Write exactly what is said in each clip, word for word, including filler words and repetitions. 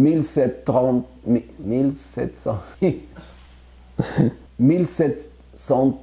mille sept cents... mille sept cents... mille sept cents...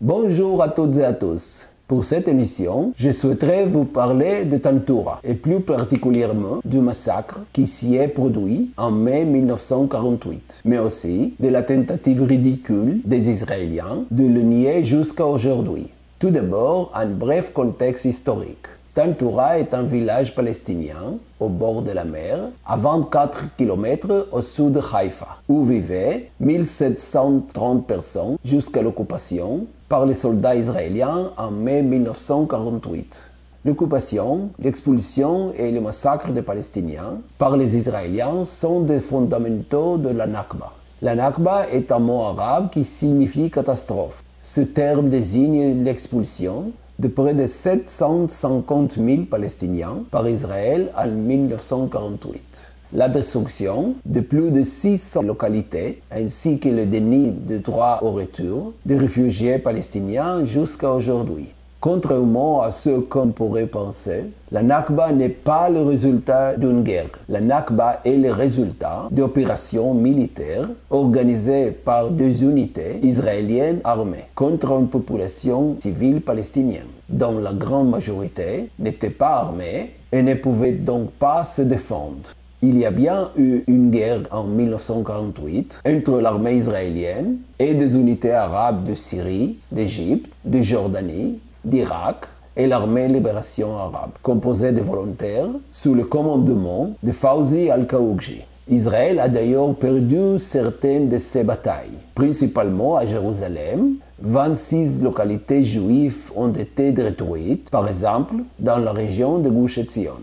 Bonjour à toutes et à tous. Pour cette émission, je souhaiterais vous parler de Tantura, et plus particulièrement du massacre qui s'y est produit en mai mille neuf cent quarante-huit, mais aussi de la tentative ridicule des Israéliens de le nier jusqu'à aujourd'hui. Tout d'abord, un bref contexte historique. Tantura est un village palestinien au bord de la mer, à vingt-quatre kilomètres au sud de Haïfa, où vivaient mille sept cent trente personnes jusqu'à l'occupation par les soldats israéliens en mai mille neuf cent quarante-huit. L'occupation, l'expulsion et le massacre des Palestiniens par les Israéliens sont des fondamentaux de la Nakba. La Nakba est un mot arabe qui signifie catastrophe. Ce terme désigne l'expulsion de près de sept cent cinquante mille Palestiniens par Israël en mille neuf cent quarante-huit. La destruction de plus de six cents localités ainsi que le déni de droit au retour des réfugiés palestiniens jusqu'à aujourd'hui. Contrairement à ce qu'on pourrait penser, la Nakba n'est pas le résultat d'une guerre. La Nakba est le résultat d'opérations militaires organisées par deux unités israéliennes armées contre une population civile palestinienne, dont la grande majorité n'était pas armée et ne pouvait donc pas se défendre. Il y a bien eu une guerre en mille neuf cent quarante-huit entre l'armée israélienne et des unités arabes de Syrie, d'Égypte, de Jordanie, d'Irak et l'armée de libération arabe, composée de volontaires sous le commandement de Fawzi al-Kaoukji. Israël a d'ailleurs perdu certaines de ses batailles, principalement à Jérusalem. vingt-six localités juives ont été détruites, par exemple dans la région de Gush Etzion.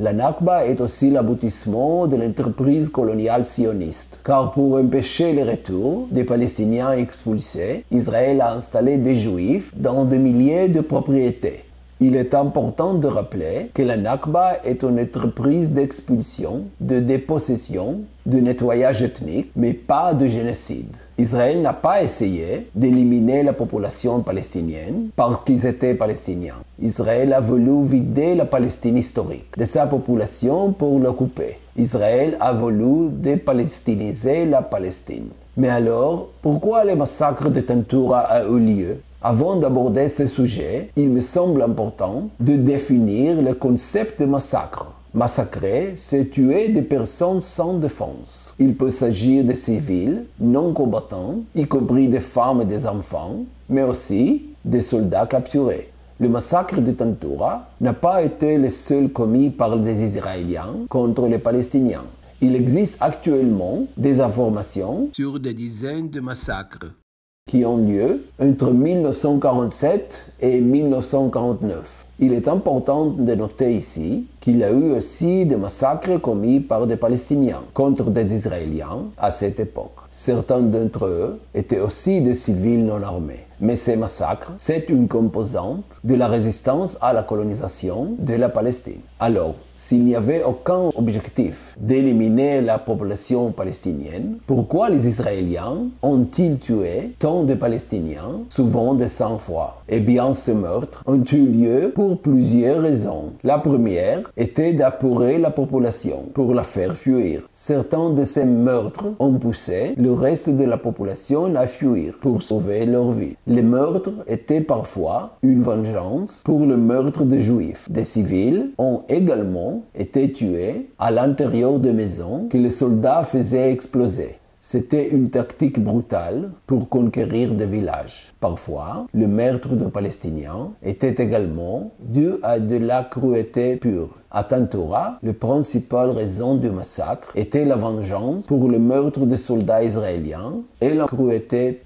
La Nakba est aussi l'aboutissement de l'entreprise coloniale sioniste, car pour empêcher le retour des Palestiniens expulsés, Israël a installé des Juifs dans des milliers de propriétés. Il est important de rappeler que la Nakba est une entreprise d'expulsion, de dépossession, de nettoyage ethnique, mais pas de génocide. Israël n'a pas essayé d'éliminer la population palestinienne parce qu'ils étaient palestiniens. Israël a voulu vider la Palestine historique de sa population pour l'occuper. Israël a voulu dépalestiniser la Palestine. Mais alors, pourquoi le massacre de Tantura a eu lieu? Avant d'aborder ce sujet, il me semble important de définir le concept de massacre. Massacrer, c'est tuer des personnes sans défense. Il peut s'agir de civils, non combattants, y compris des femmes et des enfants, mais aussi des soldats capturés. Le massacre de Tantura n'a pas été le seul commis par les Israéliens contre les Palestiniens. Il existe actuellement des informations sur des dizaines de massacres qui ont lieu entre mille neuf cent quarante-sept et mille neuf cent quarante-neuf. Il est important de noter ici qu'il y a eu aussi des massacres commis par des Palestiniens contre des Israéliens à cette époque. Certains d'entre eux étaient aussi des civils non armés. Mais ces massacres, c'est une composante de la résistance à la colonisation de la Palestine. Alors, s'il n'y avait aucun objectif d'éliminer la population palestinienne, pourquoi les Israéliens ont-ils tué tant de Palestiniens, souvent de sang-froid? Eh bien, ces meurtres ont eu lieu pour plusieurs raisons. La première était d'appurer la population pour la faire fuir. Certains de ces meurtres ont poussé le reste de la population à fuir pour sauver leur vie. Les meurtres étaient parfois une vengeance pour le meurtre des Juifs. Des civils ont également étaient tués à l'intérieur des maisons que les soldats faisaient exploser. C'était une tactique brutale pour conquérir des villages. Parfois, le meurtre de Palestiniens était également dû à de la cruauté pure. À Tantura, la principale raison du massacre était la vengeance pour le meurtre des soldats israéliens et la cruauté pure.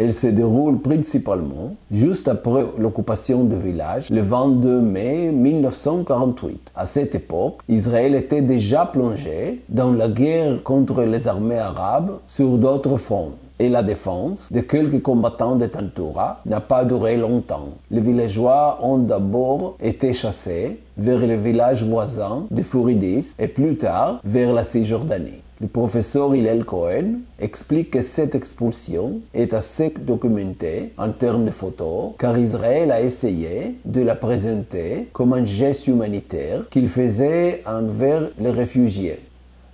Elle se déroule principalement juste après l'occupation du village, le vingt-deux mai mille neuf cent quarante-huit. À cette époque, Israël était déjà plongé dans la guerre contre les armées arabes sur d'autres fronts. Et la défense de quelques combattants de Tantura n'a pas duré longtemps. Les villageois ont d'abord été chassés vers le village voisin de Fouridis et plus tard vers la Cisjordanie. Le professeur Hillel Cohen explique que cette expulsion est assez documentée en termes de photos, car Israël a essayé de la présenter comme un geste humanitaire qu'il faisait envers les réfugiés.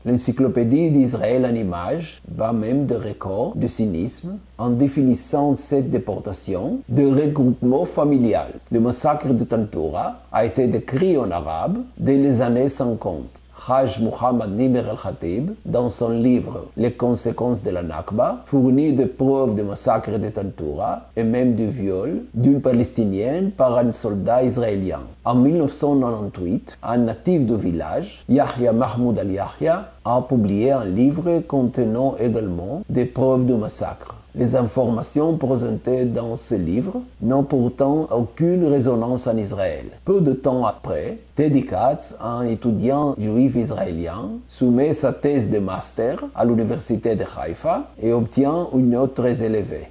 L'encyclopédie d'Israël en images bat même des records de cynisme en définissant cette déportation de regroupement familial. Le massacre de Tantura a été décrit en arabe dès les années cinquante. Raj Muhammad Nibir al-Khatib, dans son livre « Les conséquences de la Nakba », fournit des preuves de massacre de Tantura et même du viol d'une Palestinienne par un soldat israélien. En mille neuf cent quatre-vingt-dix-huit, un natif du village, Yahya Mahmoud al-Yahya, a publié un livre contenant également des preuves du massacre. Les informations présentées dans ce livre n'ont pourtant aucune résonance en Israël. Peu de temps après, Tedi Katz, un étudiant juif israélien, soumet sa thèse de master à l'université de Haïfa et obtient une note très élevée.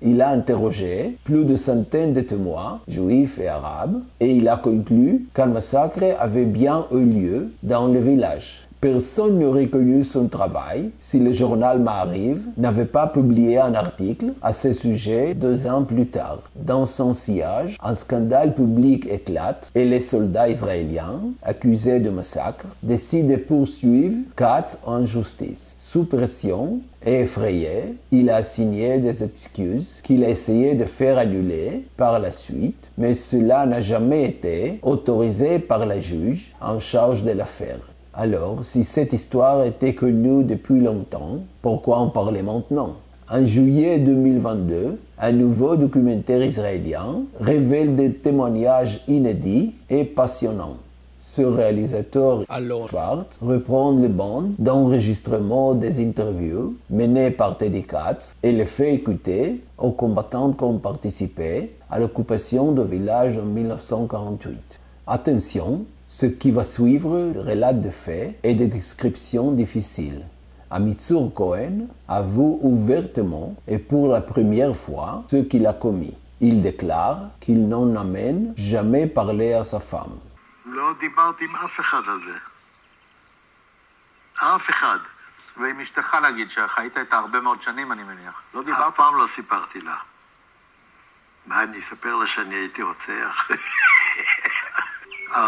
Il a interrogé plus de centaines de témoins, juifs et arabes, et il a conclu qu'un massacre avait bien eu lieu dans le village. Personne ne reconnut son travail si le journal Maariv n'avait pas publié un article à ce sujet deux ans plus tard. Dans son sillage, un scandale public éclate et les soldats israéliens, accusés de massacre, décident de poursuivre Katz en justice. Sous pression et effrayé, il a signé des excuses qu'il a essayé de faire annuler par la suite, mais cela n'a jamais été autorisé par la juge en charge de l'affaire. Alors, si cette histoire était connue depuis longtemps, pourquoi en parler maintenant? En juillet deux mille vingt-deux, un nouveau documentaire israélien révèle des témoignages inédits et passionnants. Ce réalisateur, Alon Schwartz, reprend les bandes d'enregistrement des interviews menées par Tedi Katz et les fait écouter aux combattants qui ont participé à l'occupation du village en mille neuf cent quarante-huit. Attention! Ce qui va suivre relate des faits et des descriptions difficiles. Amitsoor Cohen avoue ouvertement et pour la première fois ce qu'il a commis. Il déclare qu'il n'en amène jamais parlé à sa femme.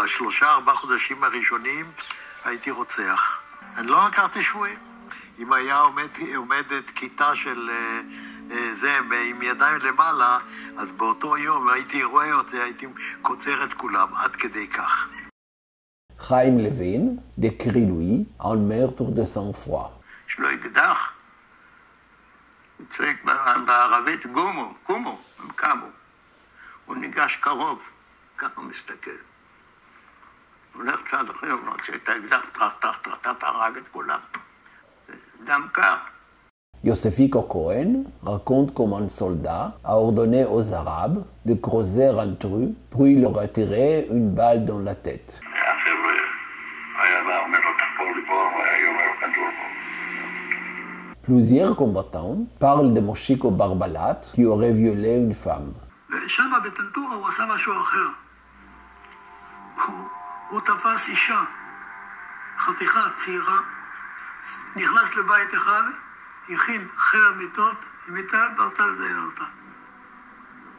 השלושה, ארבעה חודשים הראשונים הייתי רוצח. אני לא הכרתי שבויים. אם היה עומדת כיתה של זה עם ידיים למעלה, אז באותו יום הייתי רואה אותה, הייתי קוצר את כולם, עד כדי כך. חיים לוין, דקרי לואי, על מרטור דה סן פרוע. יש לו אקדח, הוא צועק בערבית גומו, גומו, הם קמו. הוא ניגש קרוב, ככה הוא מסתכל. Yosefiko Cohen raconte comment un soldat a ordonné aux Arabes de creuser un trou, puis leur a tiré une balle dans la tête. Plusieurs combattants parlent de Moshé Barbalat qui aurait violé une femme. הוא תפס אישה, חתיכה צעירה, נכנס לבית אחד, הכין חרב מיטות, מיטה, ברטל זיין אותה.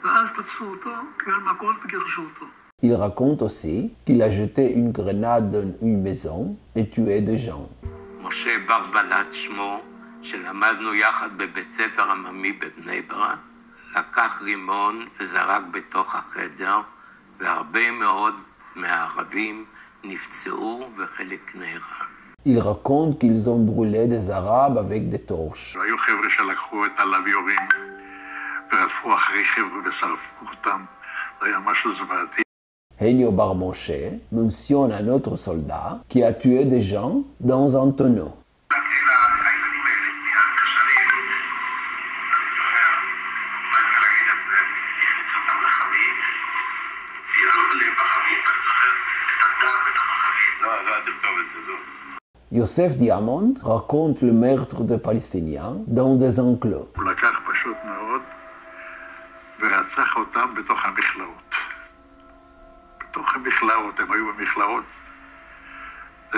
ואז תפסו אותו, קיבל מכות וגירשו אותו. Il raconte aussi qu'il a jeté une grenade dans une maison et tué des gens. משה ברבלט שמו, שלמדנו יחד בבית ספר עממי בבני ברק, לקח רימון וזרק בתוך החדר, והרבה מאוד Il raconte qu'ils ont brûlé des Arabes avec des torches. Henio Bar Moshe mentionne un autre soldat qui a tué des gens dans un tonneau. Yosef Diamond raconte le meurtre de Palestiniens dans des enclos.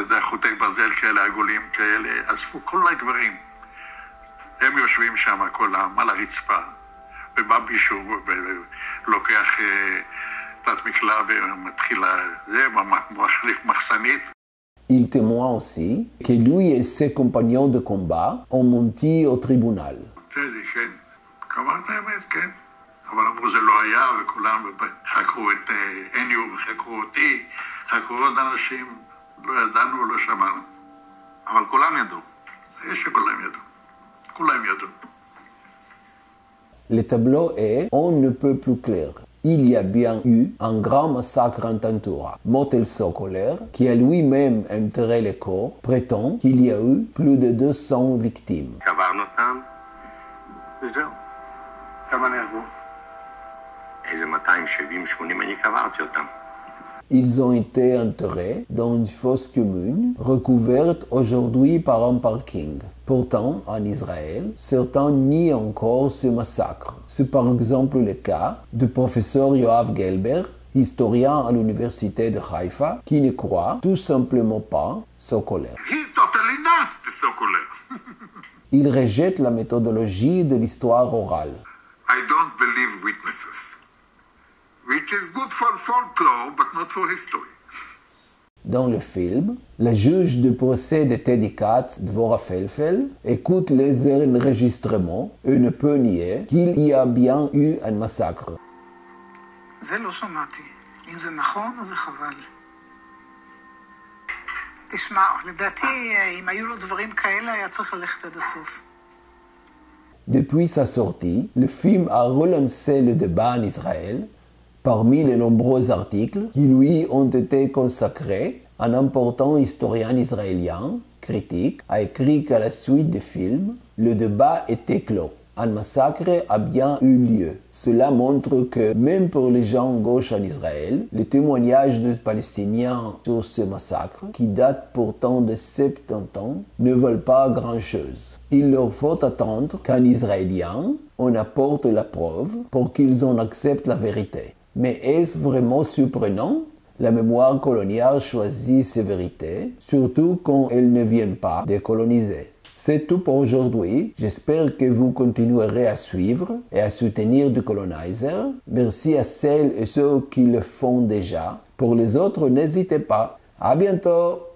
אתה יודע, חוטי ברזל כאלה, עגולים כאלה, אספו כל הדברים. הם יושבים שם כל העם על הרצפה, ובא בישור ולוקח תת מקלע ומתחיל, זה מחליף מחסנית. Il témoigne aussi que lui et ses compagnons de combat ont menti au tribunal. תדי, כן. אמרת האמת, כן. אבל אמרו זה לא היה, וכולם חקרו את איניור, חקרו אותי, חקרו עוד אנשים, לא ידענו ולא שמענו. אבל כולם ידעו. יש שכולם ידעו. כולם ידעו. Le tableau est « On ne peut plus clair ». Il y a bien eu un grand massacre en Tantura. Motel Sokoler, qui a lui-même enterré les corps, prétend qu'il y a eu plus de deux cents victimes. Ils ont été enterrés dans une fosse commune, recouverte aujourd'hui par un parking. Pourtant, en Israël, certains nient encore ce massacre. C'est par exemple le cas du professeur Yoav Gelber, historien à l'université de Haïfa, qui ne croit tout simplement pas Sokoler. Il rejette la méthodologie de l'histoire orale. I don't believe witnesses. Which is good for folklore, but not for history. Dans le film, la juge du procès de Tedi Katz, Dvora Felfel, écoute les enregistrements et ne peut nier qu'il y a bien eu un massacre. זה לא שמעתי. אם זה נכון, זה חבל. תשמע, לדעתי, אם היו לו דברים כאלה, היה צריך ללכת עד הסוף. Depuis sa sortie, le film a relancé le débat en Israël parmi les nombreux articles qui lui ont été consacrés. Un important historien israélien, critique, a écrit qu'à la suite des films, le débat était clos. Un massacre a bien eu lieu. Cela montre que même pour les gens gauche en Israël, les témoignages de Palestiniens sur ce massacre, qui date pourtant de soixante-dix ans, ne valent pas grand-chose. Il leur faut attendre qu'un Israélien en apporte la preuve pour qu'ils en acceptent la vérité. Mais est-ce vraiment surprenant? La mémoire coloniale choisit ses vérités, surtout quand elles ne viennent pas des colonisés. C'est tout pour aujourd'hui. J'espère que vous continuerez à suivre et à soutenir The Colonizer. Merci à celles et ceux qui le font déjà. Pour les autres, n'hésitez pas. À bientôt!